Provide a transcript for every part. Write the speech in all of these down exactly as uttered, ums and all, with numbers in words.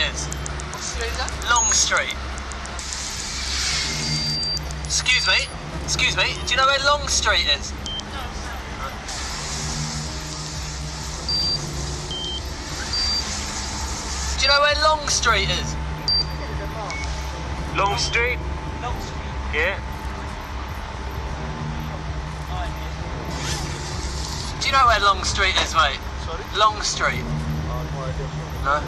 is. What street is that? Long Street. Excuse me, excuse me, do you know where Long Street is? No. Do you know where Long Street is? Long Street? Long Street? Yeah. Do you know where Long Street is, mate? Sorry? Long Street. No?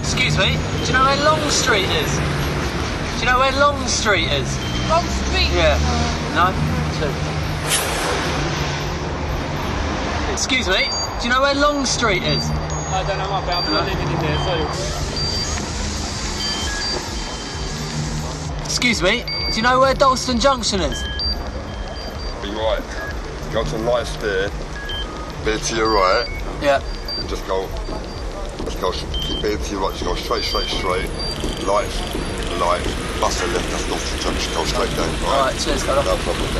Excuse me, do you know where Long Street is? Do you know where Long Street is? Long Street? Yeah. No? Two. Excuse me, do you know where Long Street is? I don't know, my bad, I'm not living in there, so... Excuse me, do you know where Dalston Junction is? Be right. Go to Light Spear. Bear to your right. Yeah. And just go, just go, keep bear to your right, just go straight, straight, straight. Light, light, bus to the left, that's not the junction, just go straight down. Right, right cheers, got no problem.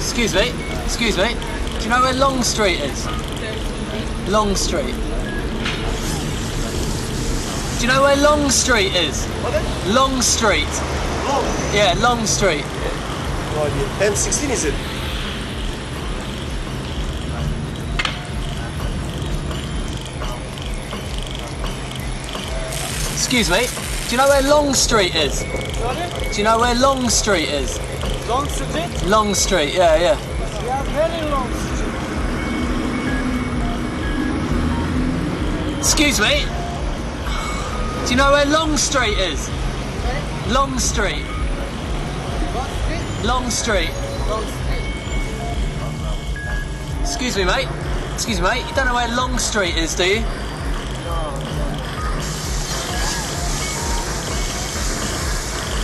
Excuse me, excuse me. Do you know where Long Street is? Long Street. Do you know where Long Street is? What? Long Street. Long? Yeah, Long Street. No idea. M sixteen is it? Excuse me, do you know where Long Street is? Sorry? Do you know where Long Street is? Long Street? Long Street, yeah, yeah. We are very long street. Excuse me, do you know where Long Street is? Sorry? Long Street. What street? Long Street. Long Street. Excuse me, mate. Excuse me, mate. You don't know where Long Street is, do you?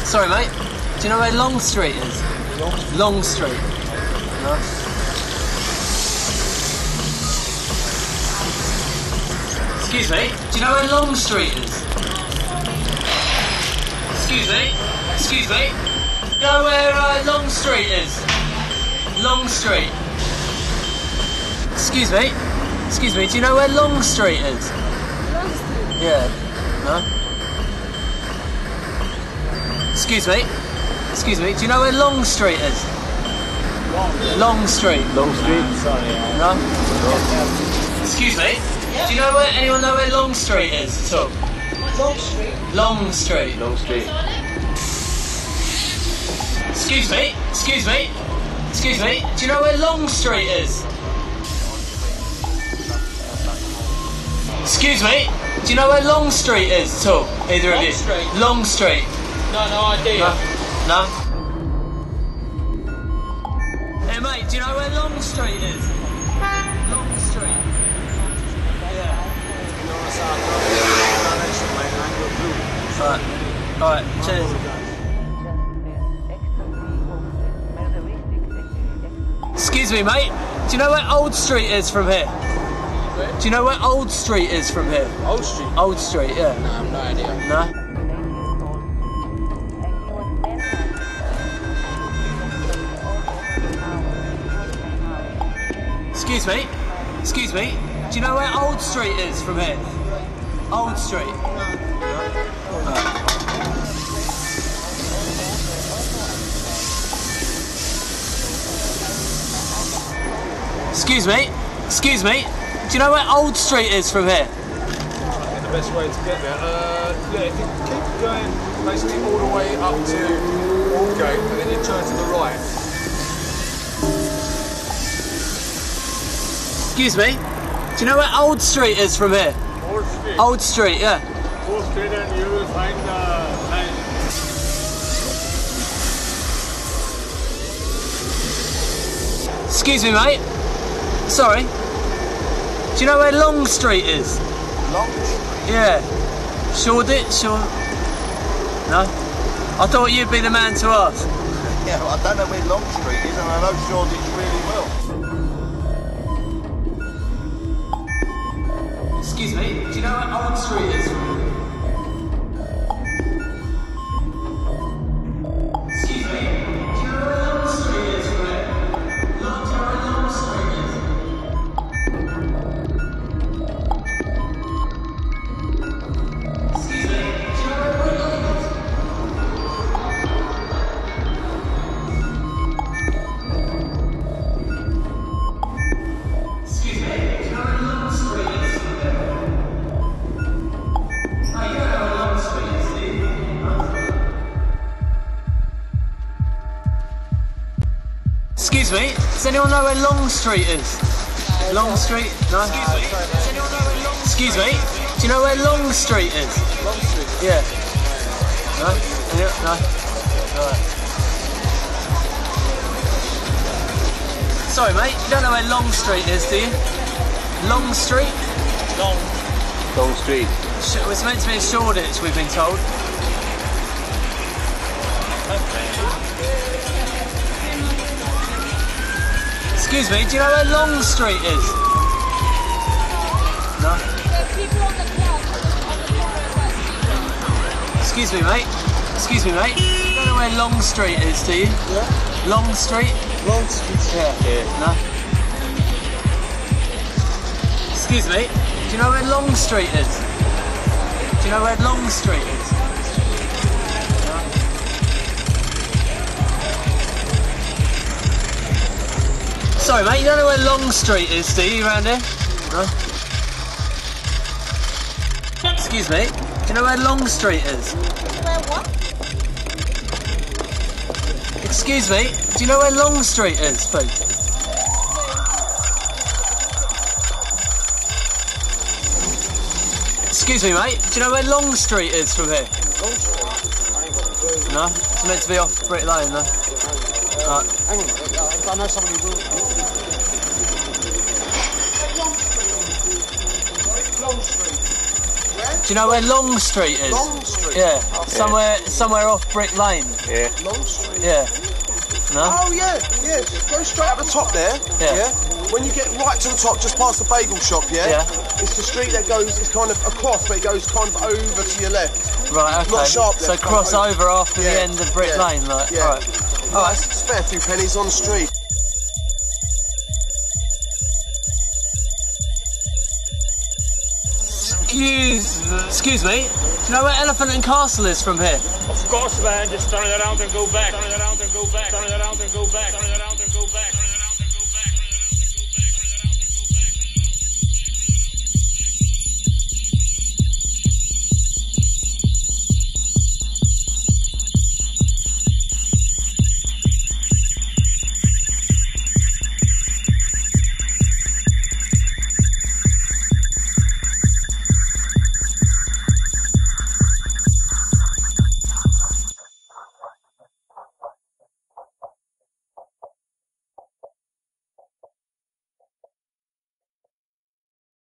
Sorry, mate. Do you know where Long Street is? Long, Long Street. No. Excuse me. Do you know where Long Street is? Excuse me. Excuse me. Do you know where uh, Long Street is? Long Street. Excuse me. Excuse me. Do you know where Long Street is? Long Street. Yeah. No. Excuse me, excuse me, do you know where Long Street is? Long Street. Long Street? Sorry. No? Excuse me, do you know where, anyone know where Long Street is at all? Long Street. Long Street. Long Street. Excuse me, excuse me, excuse me, do you know where Long Street is? Excuse me, do you know where Long Street is at all? Either of you? Long Street. Long Street. No, no idea. No? No? Hey mate, do you know where Long Street is? Long Street. Yeah. Alright, alright, cheers. Excuse me mate, do you know where Old Street is from here? Do you know where Old Street is from here? Old Street? Old Street, yeah. No, I have no idea. No? Excuse me, excuse me, do you know where Old Street is from here? Old Street? Uh. Excuse me, excuse me, do you know where Old Street is from here? I think the best way to get there, uh, yeah, if you keep going basically all the way up to Aldgate and then you turn to the right. Excuse me, do you know where Old Street is from here? Old Street? Old Street, yeah. Old Street and you will find the line. Excuse me mate, sorry. Do you know where Long Street is? Long Street? Yeah. Shoreditch, Shore... No? I thought you'd be the man to ask. Yeah, well, I don't know where Long Street is and I know Shoreditch really well. Excuse me, do you know where Old Street is? Excuse me, do you know where Long Street is? Long, do you know where Long Street is? me, does anyone know where Long Street is? Long Street? No? Excuse me, does anyone know where Long Street is? Excuse me, do you know where Long Street is? Long Street? Yeah. No? No? No. Sorry mate, you don't know where Long Street is, do you? Long Street? Long. Long Street. It's meant to be in Shoreditch, we've been told. Excuse me, do you know where Long Street is? No? Excuse me mate, excuse me mate, you don't know where Long Street is, do you? Yeah. Long Street? Long Street, yeah. Yeah. No? Excuse me, do you know where Long Street is? Do you know where Long Street is? Sorry mate, you don't know where Long Street is, do you, around here? No? Excuse me, do you know where Long Street is? Where what? Excuse me, do you know where Long Street is, please? Excuse me mate, do you know where Long Street is from here? No? It's meant to be off Brick Lane though. Uh, hang on, I know somebody will. Long Street. Where? Do you know where Long Street is? Long Street? Yeah. Okay. Somewhere somewhere off Brick Lane. Yeah. Long Street? Yeah. No? Oh yeah, yeah. Go straight up the top there. Yeah. Yeah. When you get right to the top, just past the bagel shop, yeah? Yeah. It's the street that goes, it's kind of across, but it goes kind of over to your left. Right, okay. Not sharp left, so cross over, over after yeah. the end of Brick yeah. Lane, like. Yeah. Right. All right, spare a few pennies on the street. Excuse, excuse me. Do you know where Elephant and Castle is from here? Of course, man. Just turn it around and go back. Turn it around and go back. Turn it around and go back.